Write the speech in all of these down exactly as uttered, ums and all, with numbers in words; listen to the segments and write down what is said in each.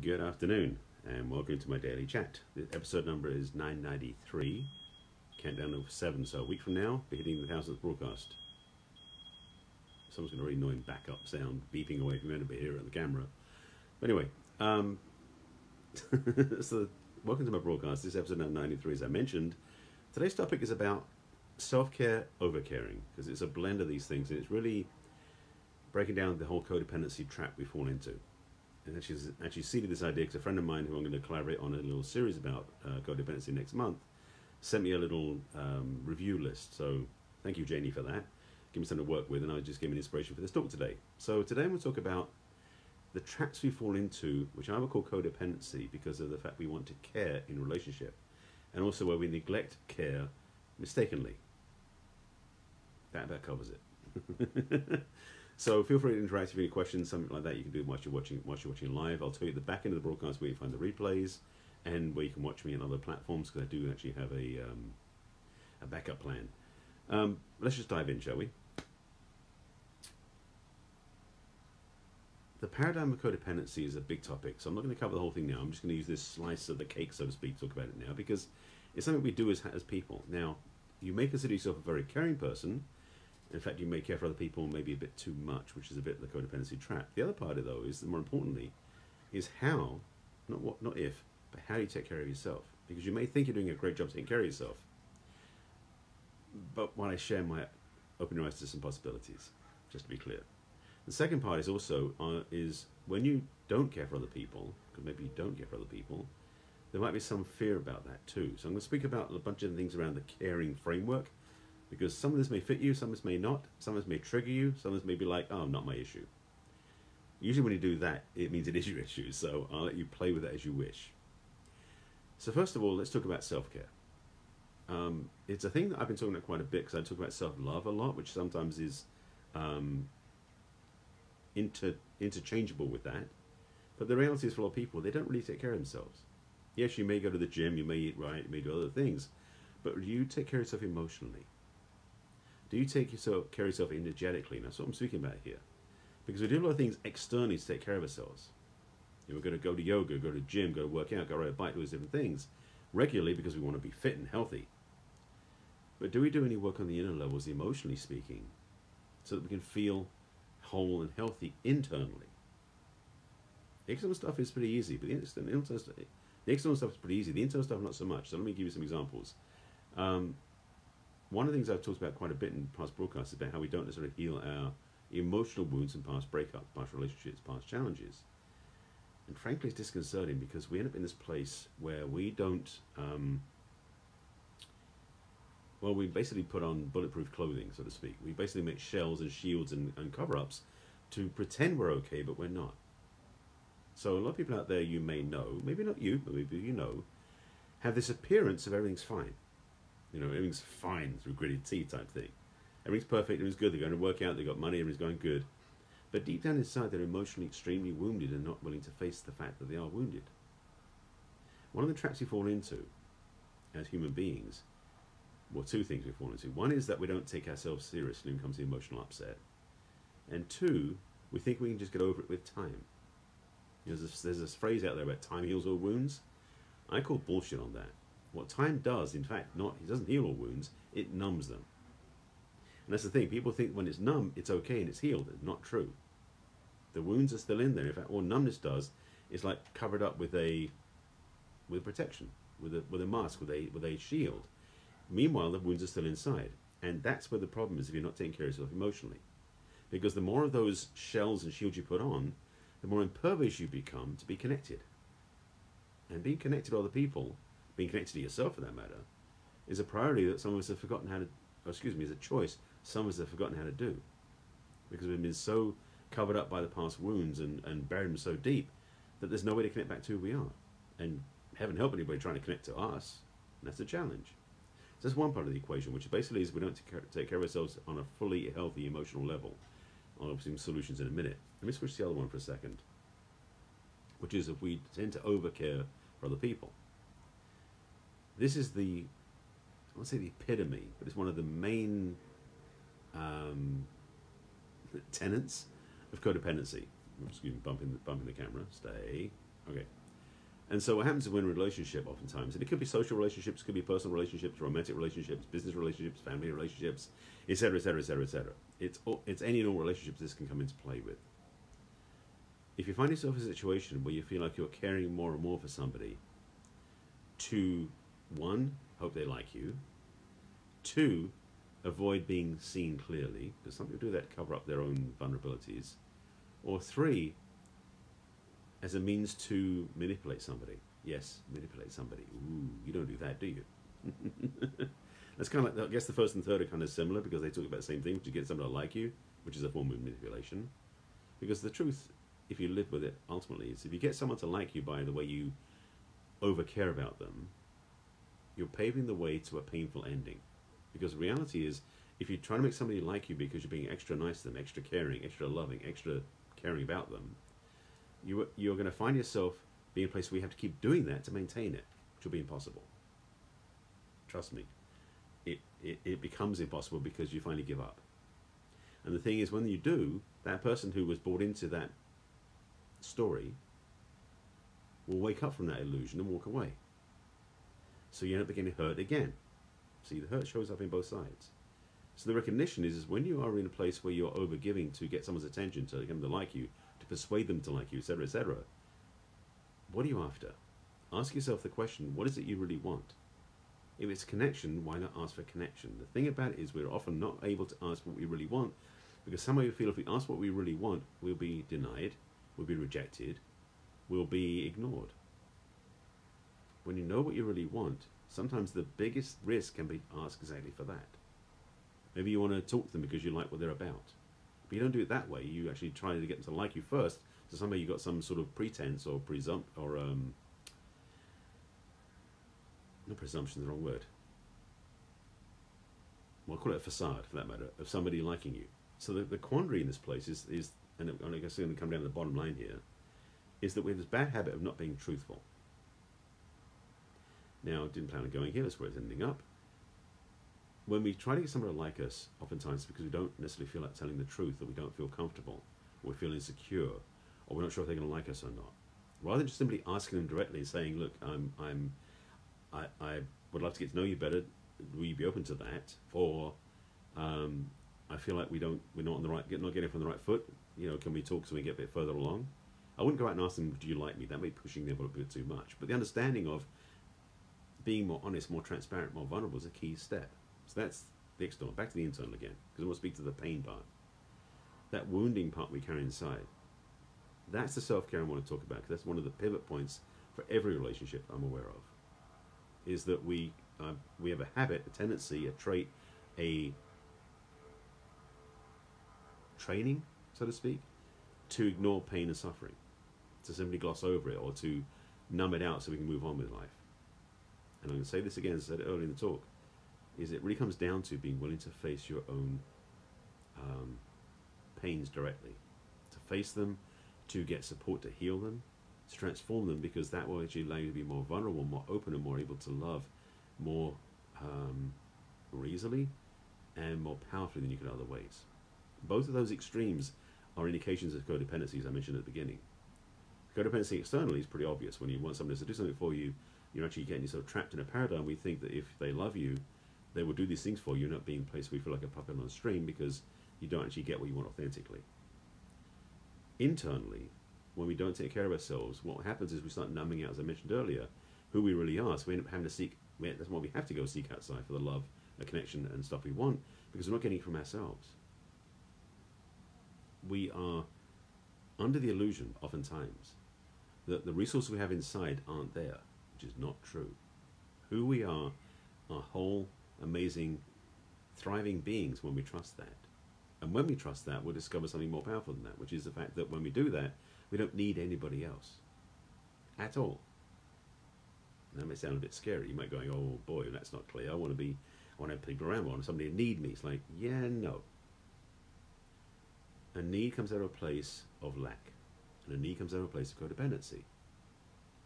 Good afternoon and welcome to my daily chat. The episode number is nine ninety-three, countdown over seven, so a week from now we're hitting the thousandth broadcast. Someone's got a really annoying backup sound beeping away from anybody here at the camera. But anyway, um, so welcome to my broadcast. This episode number nine ninety-three, as I mentioned. Today's topic is about self-care over caring, because it's a blend of these things and it's really breaking down the whole codependency trap we fall into. And actually, actually seeded this idea because a friend of mine who I'm going to collaborate on a little series about uh, codependency next month sent me a little um, review list. So thank you, Janie, for that. Give me something to work with, and I just gave me inspiration for this talk today. So today I'm going to talk about the traps we fall into, which I would call codependency, because of the fact we want to care in relationship, and also where we neglect care mistakenly. That that covers it. So feel free to interact if you have any questions, something like that. You can do it whilst you're watching, whilst you're watching live. I'll tell you at the back end of the broadcast where you find the replays and where you can watch me on other platforms, because I do actually have a, um, a backup plan. Um, let's just dive in, shall we? The paradigm of codependency is a big topic, so I'm not going to cover the whole thing now. I'm just going to use this slice of the cake, so to speak, to talk about it now, because it's something we do as, as people. Now, you may consider yourself a very caring person. In fact, you may care for other people maybe a bit too much, which is a bit of the codependency trap. The other part of it, though, is, more importantly, is how, not what, not if, but how you take care of yourself. Because you may think you're doing a great job taking care of yourself, but when I share my, open your eyes to some possibilities, just to be clear. The second part is also, uh, is when you don't care for other people, because maybe you don't care for other people, there might be some fear about that too. So I'm going to speak about a bunch of things around the caring framework, because some of this may fit you, some of this may not, some of this may trigger you, some of this may be like, oh, not my issue. Usually when you do that, it means it is your issue, so I'll let you play with it as you wish. So first of all, let's talk about self-care. Um, it's a thing that I've been talking about quite a bit, because I talk about self-love a lot, which sometimes is um, inter interchangeable with that. But the reality is, for a lot of people, they don't really take care of themselves. Yes, you may go to the gym, you may eat right, you may do other things, but do you take care of yourself emotionally? Do you take yourself, care of yourself energetically? And that's what I'm speaking about here. Because we do a lot of things externally to take care of ourselves. You know, we're going to go to yoga, go to gym, go to work out, go ride a bike, do those different things regularly because we want to be fit and healthy. But do we do any work on the inner levels, emotionally speaking, so that we can feel whole and healthy internally? The external stuff is pretty easy, but the internal stuff, the external stuff is pretty easy. The internal stuff, not so much. So let me give you some examples. Um, One of the things I've talked about quite a bit in past broadcasts is about how we don't necessarily heal our emotional wounds from past breakups, past relationships, past challenges. And frankly, it's disconcerting because we end up in this place where we don't, um, well, we basically put on bulletproof clothing, so to speak. We basically make shells and shields and, and cover-ups to pretend we're okay, but we're not. So a lot of people out there, you may know, maybe not you, but maybe you know, have this appearance of everything's fine. You know, everything's fine through gritted teeth type thing. Everything's perfect, everything's good, they're going to work out, they've got money, everything's going good. But deep down inside, they're emotionally extremely wounded and not willing to face the fact that they are wounded. One of the traps we fall into as human beings, well, two things we fall into. One is that we don't take ourselves seriously when it comes to emotional upset. And two, we think we can just get over it with time. You know, there's this, there's this phrase out there about time heals all wounds. I call bullshit on that. What time does, in fact, not, it doesn't heal all wounds, it numbs them. And that's the thing, people think when it's numb, it's okay and it's healed. It's not true. The wounds are still in there. In fact, all numbness does is like covered up with a, with protection, with a, with a mask, with a, with a shield. Meanwhile, the wounds are still inside. And that's where the problem is if you're not taking care of yourself emotionally. Because the more of those shells and shields you put on, the more impervious you become to be connected. And being connected to other people, being connected to yourself for that matter, is a priority that some of us have forgotten how to, or excuse me, is a choice some of us have forgotten how to do. Because we've been so covered up by the past wounds and, and buried them so deep that there's no way to connect back to who we are. And heaven help anybody trying to connect to us, and that's a challenge. So that's one part of the equation, which basically is we don't take care of ourselves on a fully healthy emotional level. I'll have some solutions in a minute. Let me switch to the other one for a second, which is if we tend to overcare for other people. This is the, I won't say the epitome, but it's one of the main um, tenets of codependency. I'm just bumping the, bumping the camera. Stay. Okay. And so what happens when a relationship oftentimes, and it could be social relationships, could be personal relationships, romantic relationships, business relationships, family relationships, et cetera, et cetera, et cetera, et cetera. It's, all, it's any and all relationships this can come into play with. If you find yourself in a situation where you feel like you're caring more and more for somebody to, one, hope they like you, two, avoid being seen clearly, because some people do that to cover up their own vulnerabilities, or three, as a means to manipulate somebody. Yes, manipulate somebody. Ooh, you don't do that, do you? That's kind of like, I guess the first and third are kind of similar because they talk about the same thing, to get someone to like you, which is a form of manipulation. Because the truth, if you live with it, ultimately, is if you get someone to like you by the way you overcare about them, you're paving the way to a painful ending. Because the reality is, if you try to make somebody like you because you're being extra nice to them, extra caring, extra loving, extra caring about them, You, you're going to find yourself being in a place where you have to keep doing that to maintain it, which will be impossible. Trust me, it, it, it becomes impossible because you finally give up. And the thing is, when you do, that person who was bought into that story will wake up from that illusion and walk away. So you end up getting hurt again. See, the hurt shows up in both sides. So the recognition is, is when you are in a place where you're overgiving to get someone's attention, to get them to like you, to persuade them to like you, et cetera, et cetera, what are you after? Ask yourself the question, what is it you really want? If it's connection, why not ask for connection? The thing about it is we're often not able to ask what we really want because somehow we feel if we ask what we really want, we'll be denied, we'll be rejected, we'll be ignored. When you know what you really want, sometimes the biggest risk can be asked exactly for that. Maybe you want to talk to them because you like what they're about. But you don't do it that way. You actually try to get them to like you first, so somehow you got some sort of pretense or presumpt or um not presumption, the wrong word. Well, I'll call it a facade for that matter, of somebody liking you. So the, the quandary in this place is is and I guess I'm gonna come down to the bottom line here, is that we have this bad habit of not being truthful. Now I didn't plan on going here, that's where it's ending up. When we try to get someone to like us, oftentimes because we don't necessarily feel like telling the truth, that we don't feel comfortable, or we feel insecure, or we're not sure if they're going to like us or not. Rather than just simply asking them directly and saying, look, I'm, I'm, I, I would love to get to know you better, will you be open to that? Or um, I feel like we don't, we're not on the right, not getting from the right foot, you know, can we talk so we get a bit further along? I wouldn't go out and ask them, do you like me? That may be pushing them a little bit too much. But the understanding of being more honest, more transparent, more vulnerable is a key step. So that's the external. Back to the internal again, because I want to speak to the pain part. That wounding part we carry inside. That's the self-care I want to talk about, because that's one of the pivot points for every relationship I'm aware of, is that we, uh, we have a habit, a tendency, a trait, a training, so to speak, to ignore pain and suffering, to simply gloss over it or to numb it out so we can move on with life. And I'm going to say this again, as I said earlier in the talk, is it really comes down to being willing to face your own um, pains directly, to face them, to get support, to heal them, to transform them, because that will actually allow you to be more vulnerable, more open, and more able to love more um, more easily and more powerfully than you could other ways. Both of those extremes are indications of codependency, as I mentioned at the beginning. Codependency externally is pretty obvious. When you want somebody to do something for you, you're actually getting yourself trapped in a paradigm. We think that if they love you, they will do these things for you, not being placed where you feel like a puppet on a string because you don't actually get what you want authentically. Internally, when we don't take care of ourselves, what happens is we start numbing out, as I mentioned earlier, who we really are. So we end up having to seek, that's why we have to go seek outside for the love, the connection and stuff we want, because we're not getting it from ourselves. We are under the illusion, oftentimes, that the resources we have inside aren't there, which is not true. Who we are, our whole amazing, thriving beings when we trust that. And when we trust that, we'll discover something more powerful than that, which is the fact that when we do that, we don't need anybody else at all. And that may sound a bit scary. You might go, oh boy, that's not clear. I want to be, I want to have people around me. I want somebody to need me. It's like, yeah, no. A need comes out of a place of lack, and a need comes out of a place of codependency.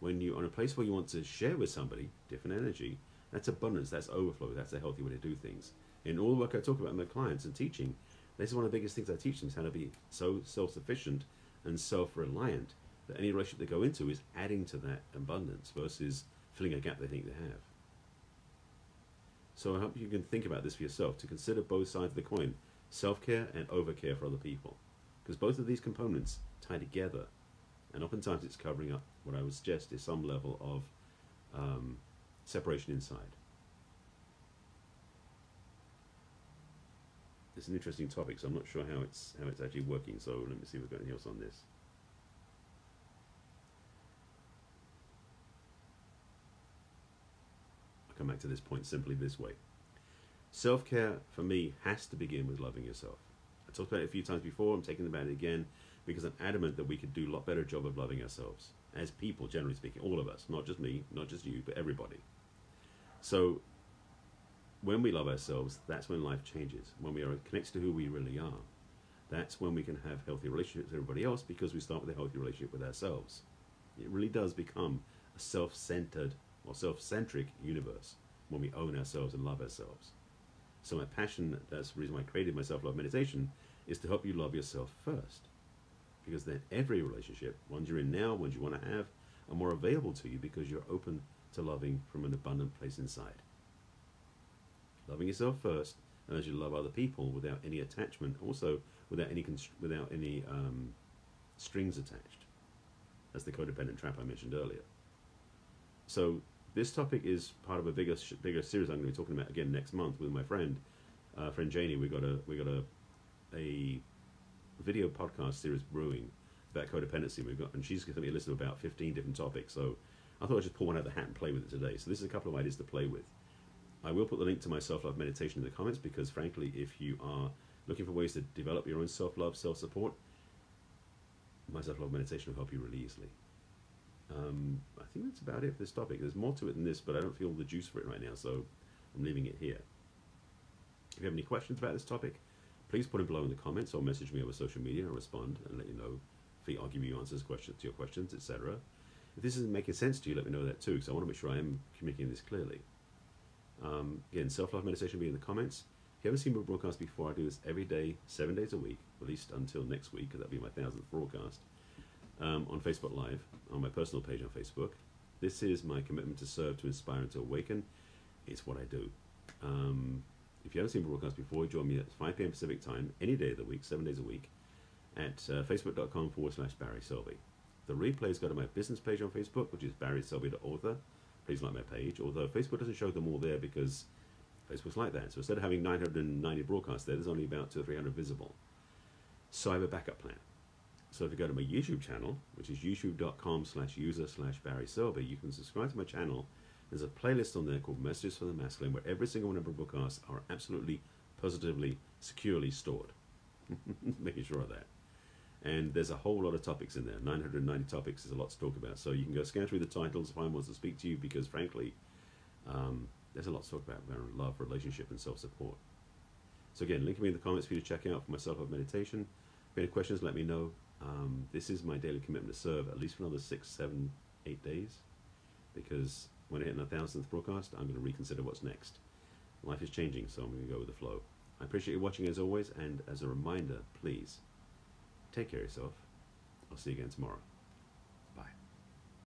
When you're in a place where you want to share with somebody, different energy, that's abundance, that's overflow, that's a healthy way to do things. In all the work I talk about in my clients and teaching, this is one of the biggest things I teach them, is how to be so self-sufficient and self-reliant that any relationship they go into is adding to that abundance versus filling a gap they think they have. So I hope you can think about this for yourself, to consider both sides of the coin, self-care and overcare for other people, because both of these components tie together, and oftentimes it's covering up what I would suggest is some level of um, separation inside. It's an interesting topic, so I'm not sure how it's how it's actually working, so let me see if we've got anything else on this. I'll come back to this point simply this way. Self-care, for me, has to begin with loving yourself. I talked about it a few times before, I'm taking about it again, because I'm adamant that we could do a lot better job of loving ourselves, as people, generally speaking, all of us, not just me, not just you, but everybody. So, when we love ourselves, that's when life changes. When we are connected to who we really are, that's when we can have healthy relationships with everybody else, because we start with a healthy relationship with ourselves. It really does become a self-centered or self-centric universe when we own ourselves and love ourselves. So my passion, that's the reason why I created my self-love meditation, is to help you love yourself first. Because then every relationship, ones you're in now, ones you want to have, are more available to you because you're open to loving from an abundant place inside. Loving yourself first, and as you love other people without any attachment, also without any without any um, strings attached. That's the codependent trap I mentioned earlier. So this topic is part of a bigger bigger series I'm going to be talking about again next month with my friend uh, friend Janie. We got a we got a a video podcast series brewing about codependency. We've got, and she's given me a list of about fifteen different topics. So I thought I'd just pull one out of the hat and play with it today. So this is a couple of ideas to play with. I will put the link to my self-love meditation in the comments, because frankly, if you are looking for ways to develop your own self-love, self-support, my self-love meditation will help you really easily. Um, I think that's about it for this topic. There's more to it than this, but I don't feel the juice for it right now, so I'm leaving it here. If you have any questions about this topic, please put it below in the comments or message me over social media. I'll respond and let you know if I'll give you answers questions to your questions, et cetera. If this isn't making sense to you, let me know that too, because I want to make sure I am communicating this clearly. Um, again, self-love meditation will be in the comments. If you haven't seen my broadcast before, I do this every day, seven days a week, at least until next week, because that'll be my thousandth broadcast, um, on Facebook Live, on my personal page on Facebook. This is my commitment to serve, to inspire, and to awaken. It's what I do. Um, if you haven't seen my broadcast before, join me at five p m Pacific time, any day of the week, seven days a week, at uh, facebook.com forward slash Barry Selby. The replays go to my business page on Facebook, which is barry selby dot author. Please like my page, although Facebook doesn't show them all there because Facebook's like that. So instead of having nine hundred ninety broadcasts there, there's only about two or three hundred visible. So I have a backup plan. So if you go to my YouTube channel, which is youtube.com slash user slash Barry Selby, you can subscribe to my channel. There's a playlist on there called Messages for the Masculine, where every single one of my broadcasts are absolutely, positively, securely stored. Making sure of that. And there's a whole lot of topics in there. nine hundred ninety topics is a lot to talk about. So you can go scan through the titles, find ones to speak to you, because frankly, um, there's a lot to talk about around love, relationship, and self-support. So again, link me in the comments for you to check out for my self-love meditation. If you have any questions, let me know. Um, this is my daily commitment to serve, at least for another six, seven, eight days, because when I hit my thousandth broadcast, I'm going to reconsider what's next. Life is changing, so I'm going to go with the flow. I appreciate you watching as always, and as a reminder, please, take care of yourself. I'll see you again tomorrow.